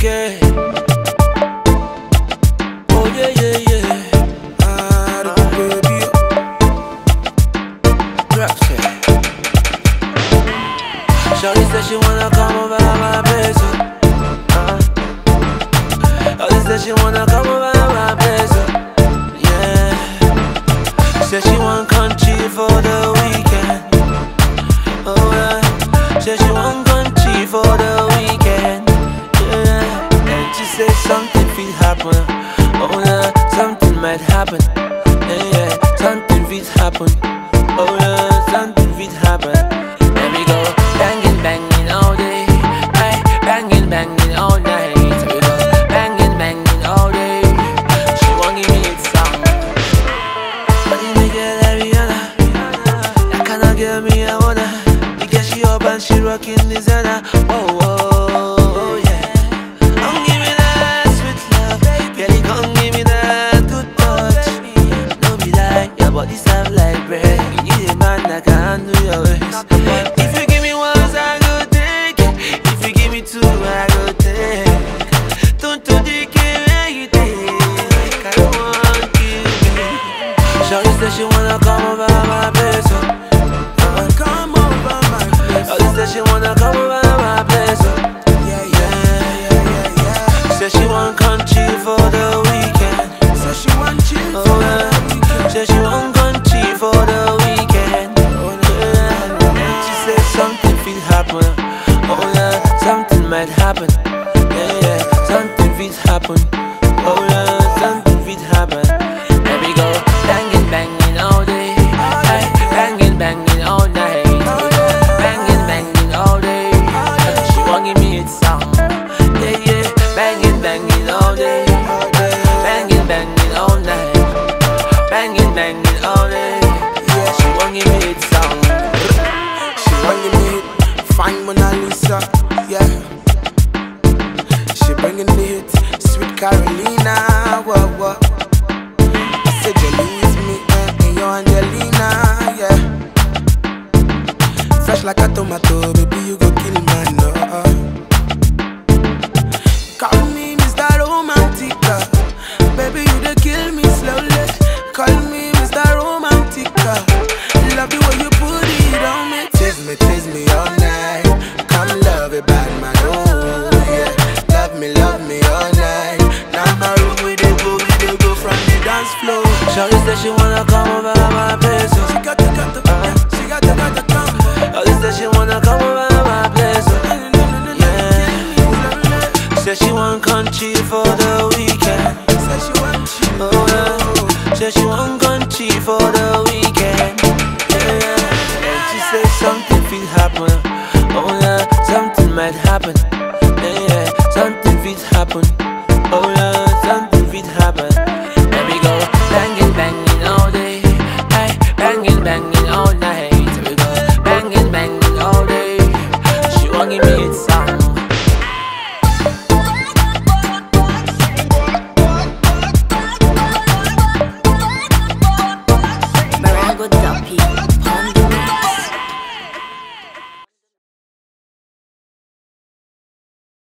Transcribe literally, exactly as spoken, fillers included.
qué. Oh yeah yeah yeah. Ah, uh -huh. Baby. Drop it. Shawty said she wanna come over to my place. Uh -huh. Shawty said she wanna come over to my place. Yeah. Said she want country for the weekend. Oh yeah. Said she want country for the weekend. Yeah. And she said something will happen. Oh yeah. Something might happen. Yeah yeah. Something will happen. Oh yeah. Something will happen. There we go. Bangin', bangin' all day, ay, bangin', bangin' all night. We go bangin', bangin' all day. She won't give me it sound. But you make it like Rihanna. That kinda girl me I wanna. Because she up and she rockin' designer. Whoa, whoa, oh yeah. Come give me that sweet love, girlie, come give me that good touch. Don't be like your body soft like bread. You need a man that can handle your ways. She wanna come over my place, oh. Uh, come over my place. Oh, you said she wanna come over my place, oh. Yeah, yeah, yeah, yeah, yeah. Said she want country for the weekend. Said she want chill, oh, for yeah, the weekend. Said she want country for the weekend. Oh yeah. And she said something will happen. Oh yeah, something might happen. Yeah, yeah, something will happen. Oh yeah, something will happen. There we go. Bangin', bangin'. Mona Lisa, yeah. She bringing the hit, sweet Carolina, whoa, whoa. I said you lose me and, and your Angelina, yeah. Fresh like a tomato, baby, you go kill my love. Call me Mister Romantica, baby, you dey kill me slowly. Call me Mister Romantica, love the way you put it on me. Tease me, tease me all night. Bad man, oh yeah. Love me, love me all night. Now my room we dey go, we dey go from the dance floor. Shawty said she wanna come over my place, oh. She got to, got to, uh, she got to, got to come. Shawty said she wanna come over my place, oh. Yeah. Said she want country for the weekend. Said she want chill, oh yeah. Said she want country for the weekend. Yeah. And she said something will happen. Oh yeah, something might happen. Yeah, yeah, something will